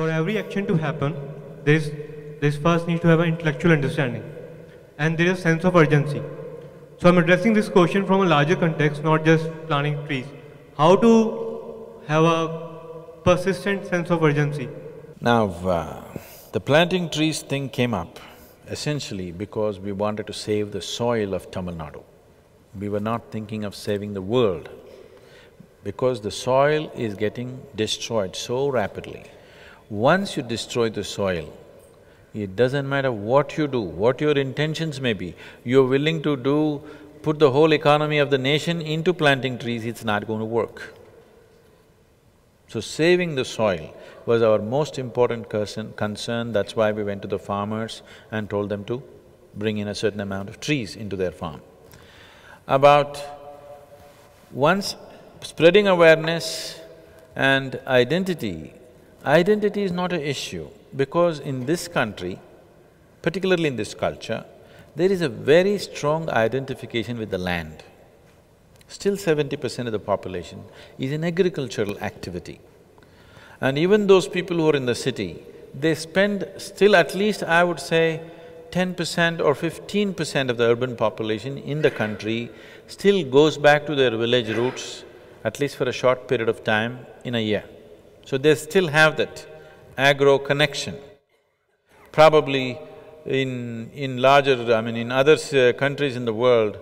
for every action to happen, there is first needs to have an intellectual understanding, and there is a sense of urgency. So I'm addressing this question from a larger context, not just planting trees. How to have a persistent sense of urgency? Now, the planting trees thing came up essentially because we wanted to save the soil of Tamil Nadu. We were not thinking of saving the world, because the soil is getting destroyed so rapidly. Once you destroy the soil, it doesn't matter what you do, what your intentions may be, you're willing to put the whole economy of the nation into planting trees, it's not going to work. So saving the soil was our most important concern, that's why we went to the farmers and told them to bring in a certain amount of trees into their farm. About once spreading awareness and identity, identity is not an issue, because in this country, particularly in this culture, there is a very strong identification with the land. Still 70% of the population is in agricultural activity. And even those people who are in the city, they spend still at least, I would say, 10% or 15% of the urban population in the country still goes back to their village roots, at least for a short period of time in a year. So they still have that agro connection. Probably in larger… I mean, in other countries in the world,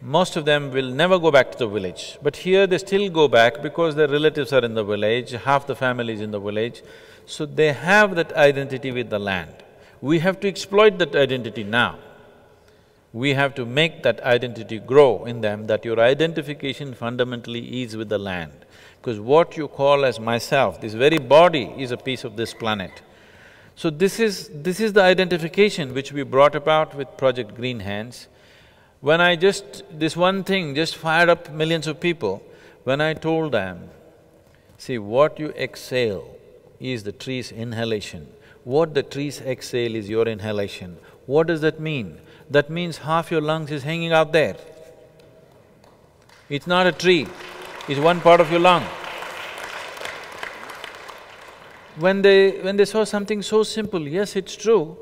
most of them will never go back to the village. But here they still go back because their relatives are in the village, half the family is in the village, so they have that identity with the land. We have to exploit that identity now. We have to make that identity grow in them, that your identification fundamentally is with the land. Because what you call as myself, this very body is a piece of this planet. So this is the identification which we brought about with Project Green Hands. When I this one thing just fired up millions of people, when I told them, see, what you exhale is the tree's inhalation. What the trees exhale is your inhalation. What does that mean? That means half your lungs is hanging out there. It's not a tree, it's one part of your lung. When they saw something so simple, yes, it's true,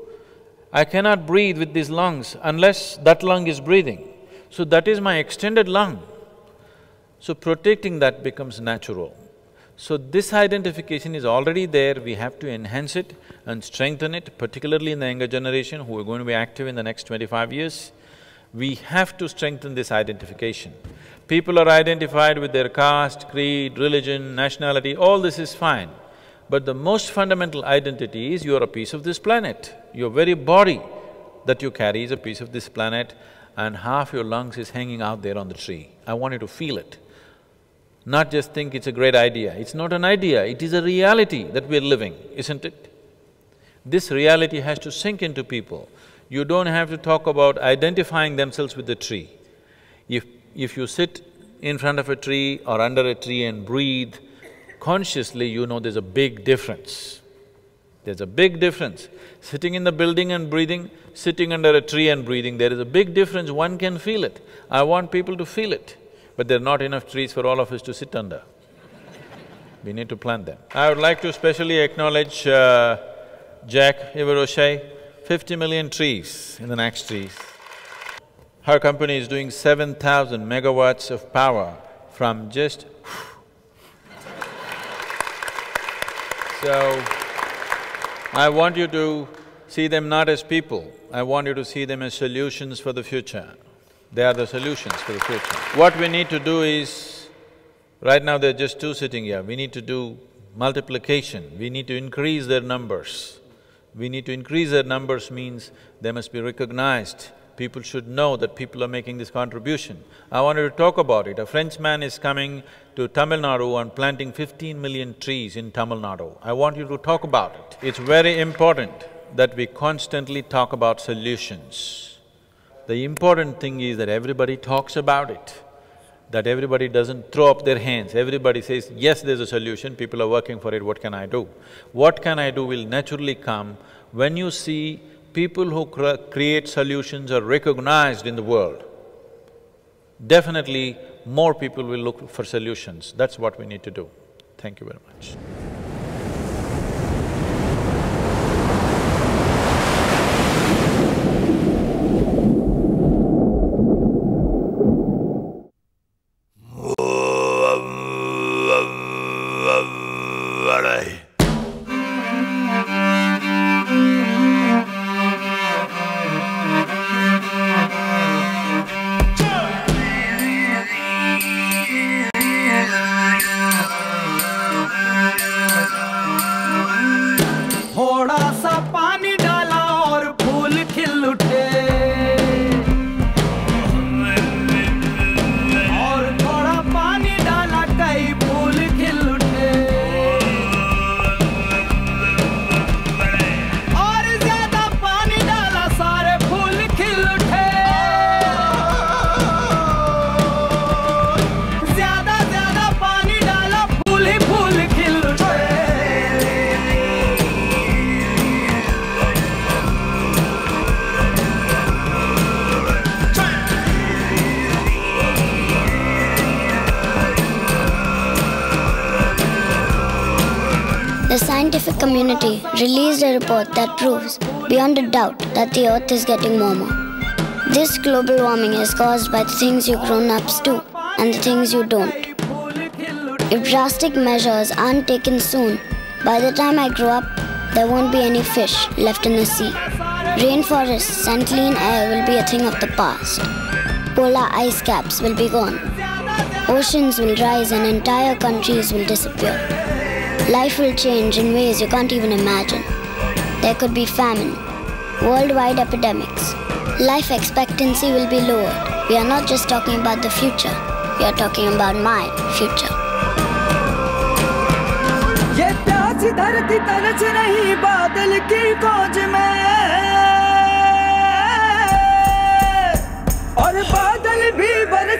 I cannot breathe with these lungs unless that lung is breathing. So that is my extended lung. So protecting that becomes natural. So this identification is already there, we have to enhance it and strengthen it, particularly in the younger generation who are going to be active in the next 25 years. We have to strengthen this identification. People are identified with their caste, creed, religion, nationality, all this is fine. But the most fundamental identity is you're a piece of this planet. Your very body that you carry is a piece of this planet, and half your lungs is hanging out there on the tree. I want you to feel it. Not just think it's a great idea. It's not an idea, it is a reality that we're living, isn't it? This reality has to sink into people. You don't have to talk about identifying themselves with the tree. If you sit in front of a tree or under a tree and breathe, consciously you know there's a big difference. There's a big difference. Sitting in the building and breathing, sitting under a tree and breathing, there is a big difference, one can feel it. I want people to feel it. But there are not enough trees for all of us to sit under. We need to plant them. I would like to especially acknowledge Jack Ivaroshay, 50 million trees in the next trees. Her company is doing 7,000 megawatts of power from just So, I want you to see them not as people, I want you to see them as solutions for the future. They are the solutions for the future. What we need to do is, right now there are just two sitting here, we need to do multiplication, we need to increase their numbers. We need to increase their numbers means they must be recognized, people should know that people are making this contribution. I wanted to talk about it, a Frenchman is coming to Tamil Nadu and planting 15 million trees in Tamil Nadu. I want you to talk about it. It's very important that we constantly talk about solutions. The important thing is that everybody talks about it, that everybody doesn't throw up their hands, everybody says, yes, there's a solution, people are working for it, what can I do? What can I do will naturally come when you see people who create solutions are recognized in the world. Definitely, more people will look for solutions, that's what we need to do. Thank you very much. The scientific community released a report that proves beyond a doubt that the Earth is getting warmer. This global warming is caused by the things you grown-ups do and the things you don't. If drastic measures aren't taken soon, by the time I grow up, there won't be any fish left in the sea. Rainforests and clean air will be a thing of the past. Polar ice caps will be gone. Oceans will rise and entire countries will disappear. Life will change in ways you can't even imagine. There could be famine, worldwide epidemics. Life expectancy will be lowered. We are not just talking about the future, we are talking about my future. ये प्यास धरती तरस रही बादल की खोज में और बादल भी बरस